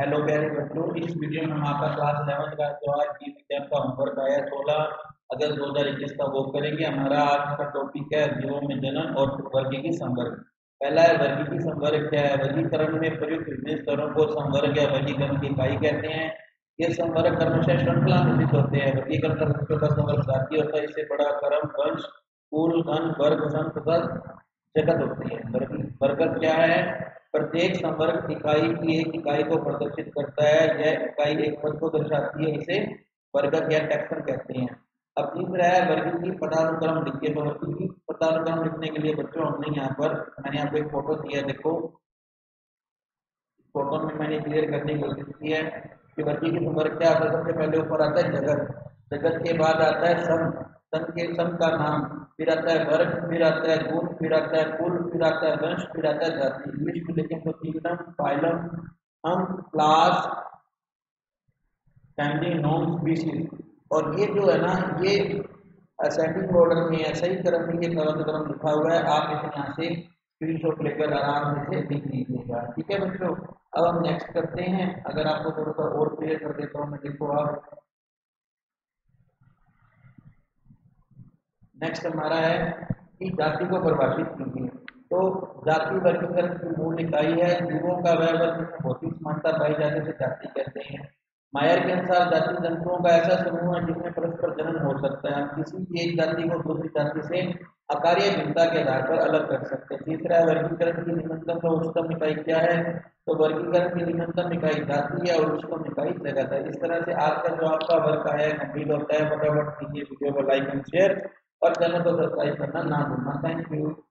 Hello प्यारे बच्चों, इस वीडियो में हमारा क्लास 11 का जो आज जीव विज्ञान का होमवर्क आया 16 अगस्त 2021 का वो करेंगे। हमारा आज का टॉपिक है जीवों में जनन और वर्गीय संवर्ग। पहला है वर्गीय संवर्ग क्या है। वर्गीकरण में प्रयुक्त विभिन्न स्तरों को संवर्ग या वर्गीकरण की इकाई कहते हैं। ये संवर्ग क्रमशः श्रृंखला में स्थित होते हैं। वर्गीकरण का छोटा संवर्ग जाति होता है, इससे बड़ा क्रम वंश कुल गण वर्ग संघ तथा जगत होती है। वर्गक क्या है, प्रत्येक संवर्ग इकाई की एक इकाई को प्रदर्शित करता है। यह इकाई एक पद को दर्शाती है, इसे वर्गक या टैक्सन कहते हैं। अब तीसरा है वर्ग की पदानुक्रम लिखिए। वर्ग की पदानुक्रम लिखने के लिए बच्चों हमने यहाँ पर मैंने आपको एक फोटो दिया, देखो फोटो में मैंने क्लियर करने की कोशिश की है कि वर्गी की संवर्ग क्या आता है। सबसे पहले ऊपर आता है जगत, जगत के बाद आता है सम, सम के सम का नाम, फिर आता है वर्ग, फिर आता है गुण, फिर आता है कुल, फिर आता है वंश, फिर आता है जाति। इंग्लिश में लिखें तो किंगडम फाइलम हम क्लास फैमिली नॉन स्पीशीज। और ये जो है ना ये असेंडिंग ऑर्डर में ऐसा ही क्रम में ये क्रम लिखा हुआ है। आप इसे यहाँ से स्क्रीनशॉट लेकर आराम से लिख लीजिएगा, ठीक है बच्चों। अब हम नेक्स्ट करते हैं। अगर आपको थोड़ा सा और क्लियर कर देता हूँ मैं, देखो आप नेक्स्ट हमारा है कि जाति को परिभाषित कीजिए। तो जाति वर्गीकरण की मूल इकाई है। जीवों का वह वर्ग जिसमें भौतिक समानता पाई जाने से जाति कहते हैं। मायर के अनुसार जाति जंतुओं का ऐसा समूह है जिसमें परस्पर जनन हो सकता है। हम किसी भी एक जाति को दूसरी जाति से अकार्य भिन्नता के आधार पर अलग कर सकते हैं। तीसरा वर्गीकरण की निम्नतम और उच्चतम इकाई क्या है। तो वर्गीकरण की निम्नतम इकाई जाति है और उच्चतम इकाई जगत है। इस तरह से आज का जो आपका वर्क आया कंप्लीट होता है। फटाफट कीजिए, वीडियो को लाइक एंड शेयर और चैनल को सब्सक्राइब करना ना भूलना। Thank you.